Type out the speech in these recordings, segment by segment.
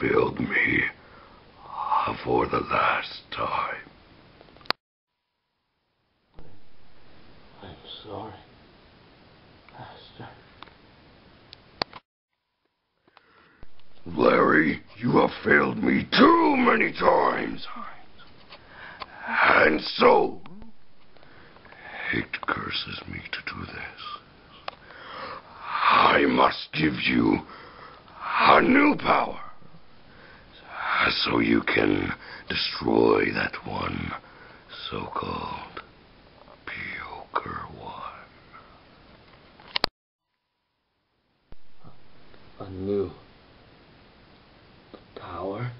failed me for the last time. I'm sorry, Master. Larry, you have failed me too many times. And so, it curses me to do this. I must give you a new power, so you can destroy that one so-called PihokkerOne. A new power?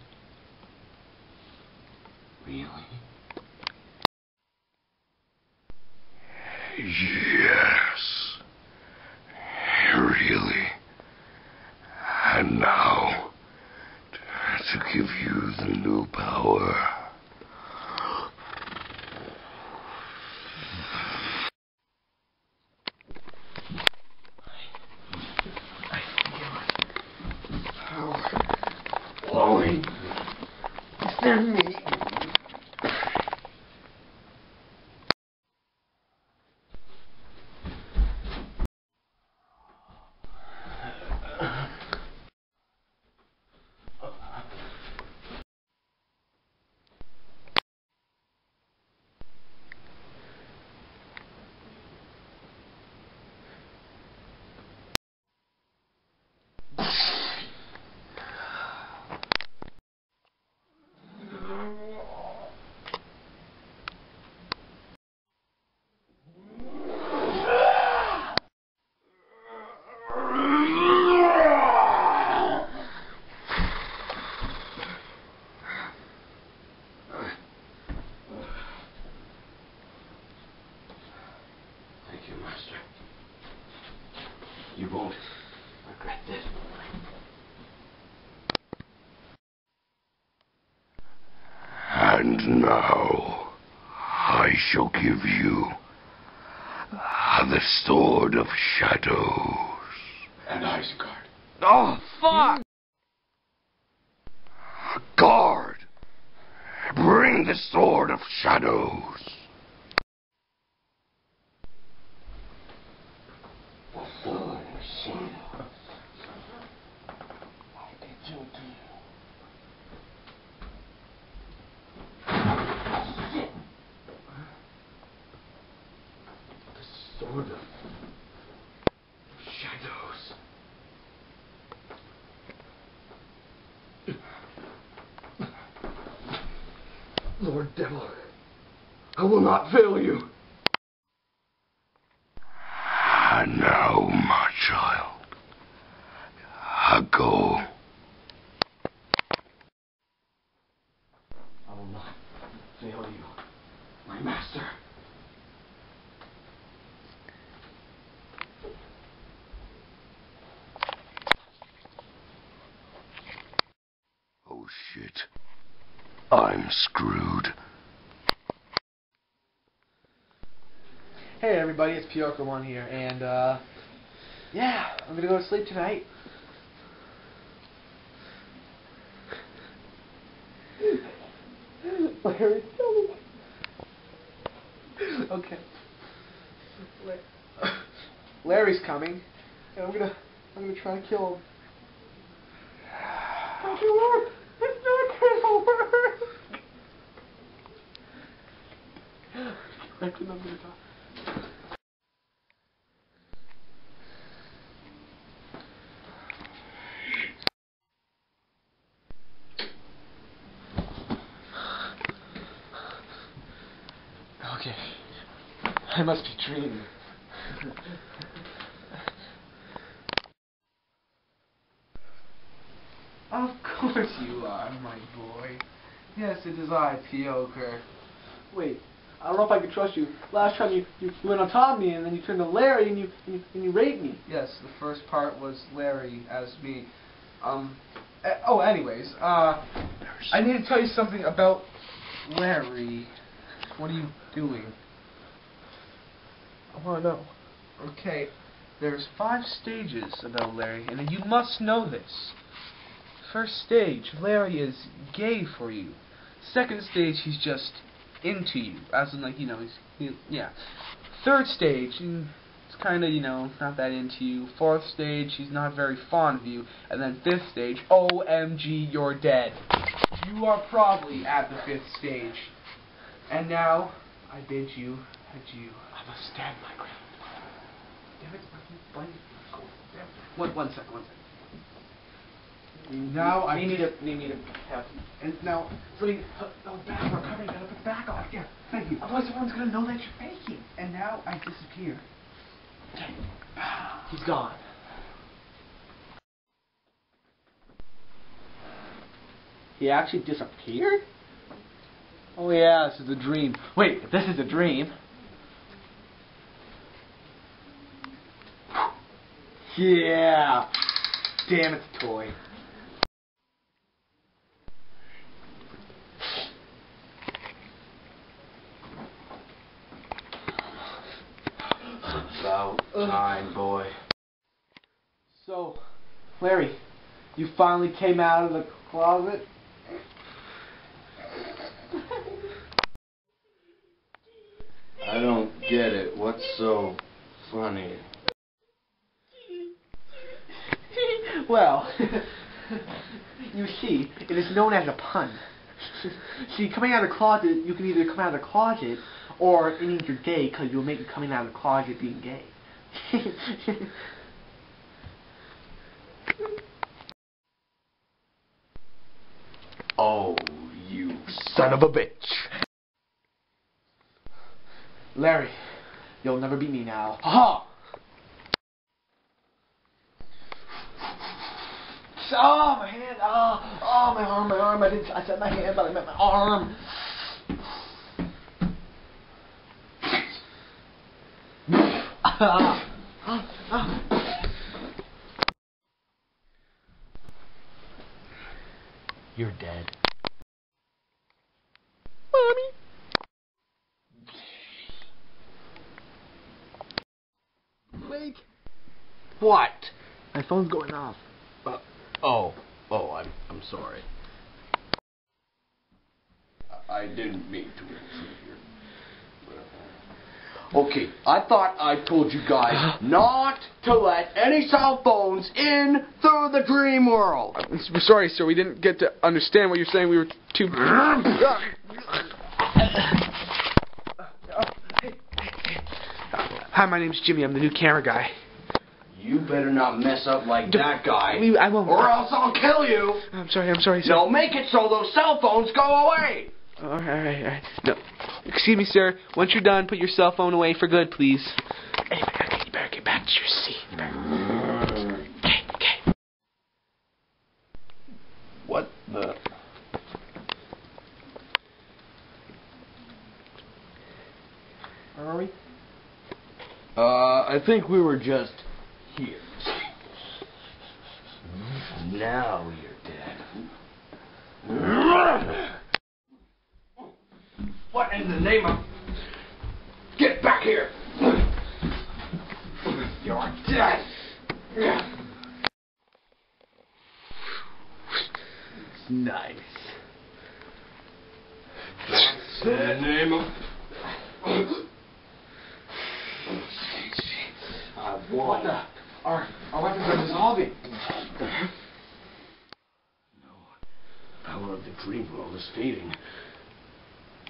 Really? Yes. Really. And now, to give you the new power, Larry, send me. You won't regret this. And now, I shall give you the Sword of Shadows. And Isengard. Oh, fuck! Guard! Bring the Sword of Shadows. Sword of Shadows. Lord Devil, I will not fail you. And now, my child, I go. I will not fail you, my master. Oh shit, I'm screwed. Hey everybody, it's PihokkerOne here, and yeah, I'm gonna go to sleep tonight. Larry, tell me. Okay. Larry's coming, and I'm gonna try to kill him. Don't I could not believe that. Okay. I must be dreaming. Of course you are, my boy. Yes, it is I, Pihokkerone. Wait. I don't know if I can trust you. Last time you went on top of me, and then you turned to Larry, and you raped me. Yes, the first part was Larry as me. I need to tell you something about Larry. What are you doing? I want to know. Okay, there's 5 stages about Larry, and you must know this. First stage, Larry is gay for you. Second stage, he's just into you, as in, like, you know, yeah. Third stage, it's kind of, you know, not that into you. Fourth stage, he's not very fond of you. And then fifth stage, OMG, you're dead. You are probably at the fifth stage. And now, I bid you adieu. I must stand my ground. Damn it, I can't damn it. One second. Now I need to have. And now, somebody, oh, bad recovery, gotta put the back off. Yeah, thank you. Otherwise, everyone's gonna know that you're faking. And now I disappear. Okay. He's gone. He actually disappeared? Oh yeah, this is a dream. Wait, if this is a dream. Yeah. Damn, it's a toy. About time, boy. So, Larry, you finally came out of the closet? I don't get it. What's so funny? Well, you see, it is known as a pun. See, coming out of the closet, you can either come out of the closet, or it means you're gay, because you'll make coming out of the closet being gay. Oh, you son of a bitch. Larry, you'll never beat me now. Ha-ha! Oh, my hand! Oh, my arm! I said my hand, but I meant my arm. You're dead, mommy. Wait. What? My phone's going off. Oh, I'm sorry. I didn't mean to intrude here. Okay, I thought I told you guys not to let any cell phones in through the dream world. I'm sorry, sir. We didn't get to understand what you're saying. We were too... Hi, my name's Jimmy. I'm the new camera guy. You better not mess up like that guy, I won't. Or else I'll kill you. I'm sorry, sir. No, make it so those cell phones go away. All right. No, excuse me, sir. Once you're done, put your cell phone away for good, please. Hey, you better get back to your seat. Okay. What the? Where are we? I think we were just. Here. Now you're dead. What in the name of... Get back here! You're dead! It's nice. That's the name of... What the... Our weapons are dissolving. No. The power of the dream world is fading.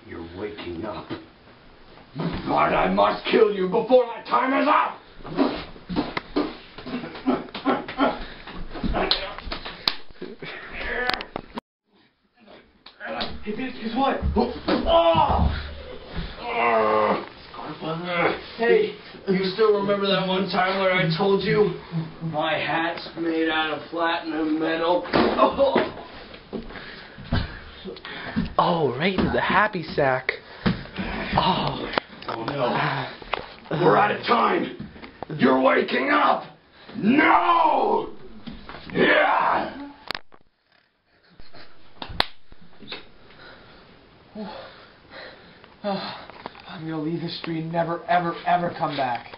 You're waking up. But I must kill you before that time is up! It's what? Oh! Hey! You still remember that one time where I told you my hat's made out of platinum metal? Oh, right into the happy sack. Oh no. We're out of time. You're waking up. No! Yeah! I'm gonna leave the street, never, ever, ever come back.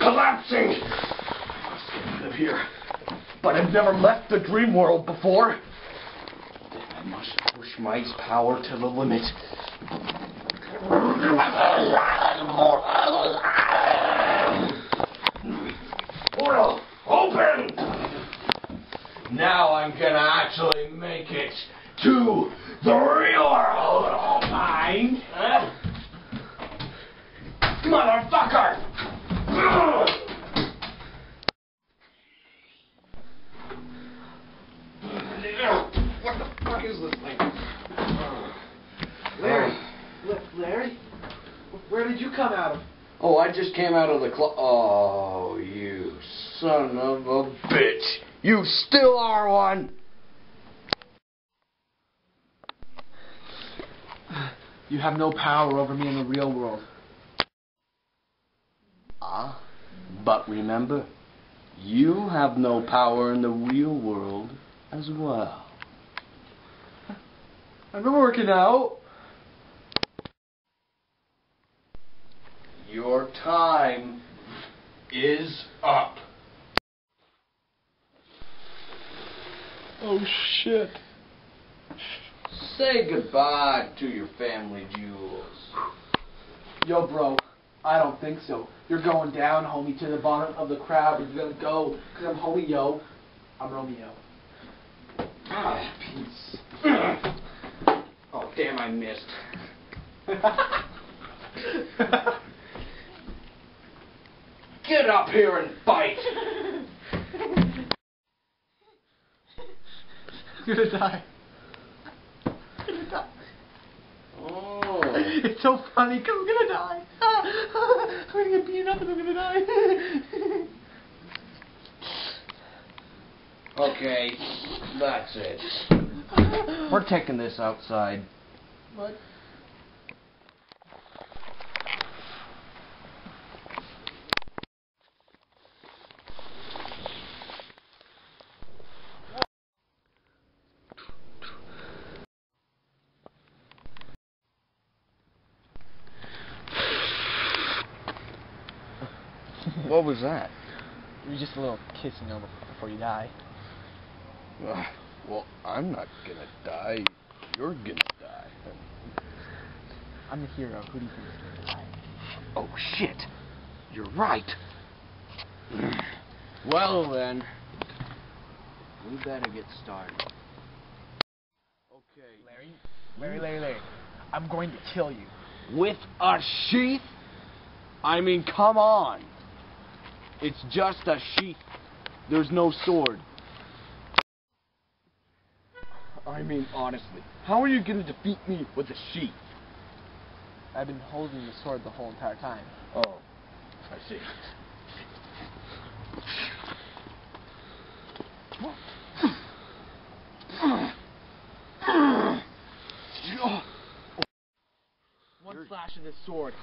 collapsing. I must get out of here. But I've never left the dream world before. Then I must push my power to the limit. Portal, open! Now I'm gonna actually make it to the real world. Mine, huh? Motherfucker! What the fuck is this thing? Larry, look, Larry, where did you come out of? Oh, I just came out of the club. Oh, you son of a bitch! You still are one. You have no power over me in the real world. Ah, but remember, you have no power in the real world as well. I've been working out. Your time is up. Oh shit. Say goodbye to your family jewels. Yo bro, I don't think so. You're going down, homie, to the bottom of the crowd. You're gonna go, cause I'm homie, yo. I'm Romeo. Ah, peace. Oh, damn, I missed. Get up here and bite! I'm gonna die. I'm gonna die. Oh. It's so funny, because I'm gonna die. I'm gonna get beaten up and I'm gonna die. Okay, that's it. We're taking this outside. What? What was that? It was just a little kiss, you know, before you die. Well, I'm not gonna die. You're gonna die. I'm the hero. Who do you think is gonna die? Oh, shit. You're right. Well, then. We better get started. Okay. Larry. I'm going to kill you. With a sheath? I mean, come on. It's just a sheath. There's no sword. I mean, honestly, how are you gonna defeat me with a sheath? I've been holding the sword the whole entire time. Oh, I see. One flash of this sword,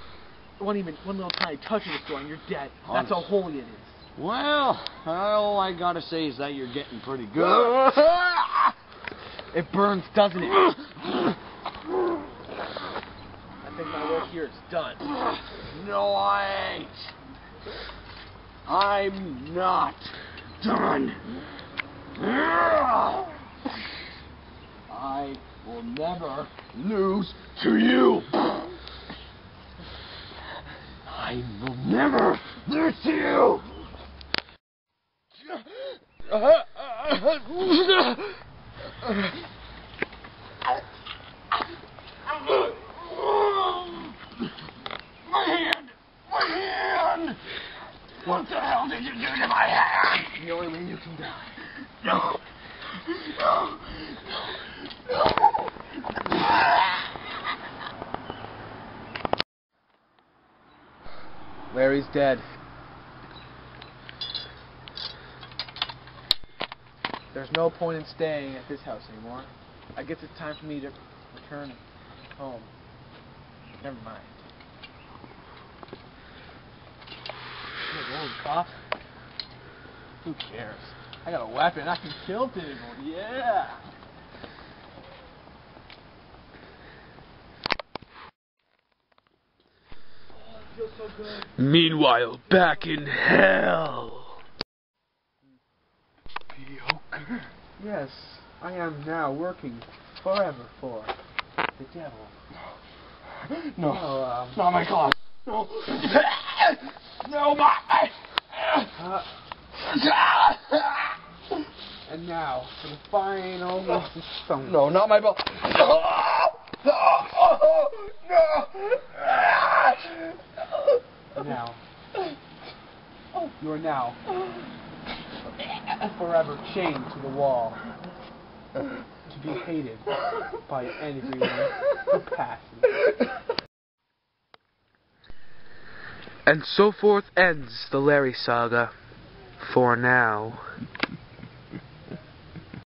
one little tiny touch of the sword, and you're dead. Honest. That's how holy it is. Well, all I gotta say is that you're getting pretty good. It burns, doesn't it? I think my work here is done. No, I ain't. I'm not done. I will never lose to you. I will never lose to you. My hand! What the hell did you do to my hand? The only way you can die. No. Larry's dead. There's no point in staying at this house anymore. I guess it's time for me to return home. Never mind. Old cop. Who cares? I got a weapon. I can kill people. Yeah. Oh, it feels Meanwhile, back in hell. Pihokker. Yes, I am now working forever for the devil. No. Not my God. No. No, my. And now for the final message. No, not my ball. No. Now you are now forever chained to the wall, to be hated by anyone who passes. And so forth ends the Larry saga for now.